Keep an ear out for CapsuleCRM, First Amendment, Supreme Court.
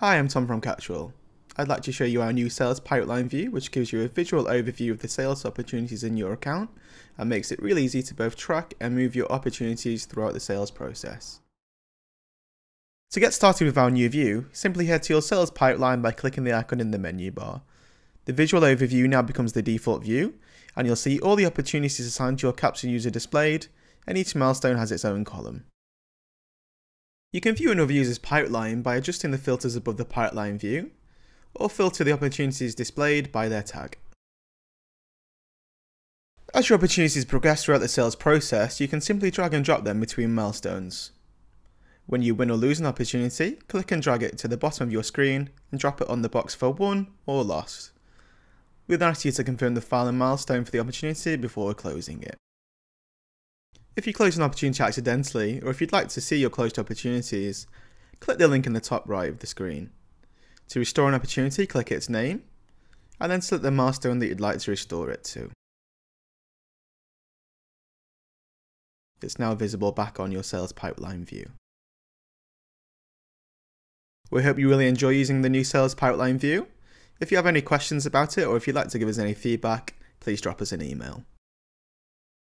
Hi, I'm Tom from Capsule. I'd like to show you our new sales pipeline view, which gives you a visual overview of the sales opportunities in your account and makes it really easy to both track and move your opportunities throughout the sales process. To get started with our new view, simply head to your sales pipeline by clicking the icon in the menu bar. The visual overview now becomes the default view, and you'll see all the opportunities assigned to your Capsule user displayed, and each milestone has its own column. You can view another user's pipeline by adjusting the filters above the pipeline view, or filter the opportunities displayed by their tag. As your opportunities progress throughout the sales process, you can simply drag and drop them between milestones. When you win or lose an opportunity, click and drag it to the bottom of your screen and drop it on the box for won or lost. We then ask you to confirm the file and milestone for the opportunity before closing it. If you close an opportunity accidentally, or if you'd like to see your closed opportunities, click the link in the top right of the screen. To restore an opportunity, click its name, and then select the milestone that you'd like to restore it to. It's now visible back on your sales pipeline view. We hope you really enjoy using the new sales pipeline view. If you have any questions about it, or if you'd like to give us any feedback, please drop us an email.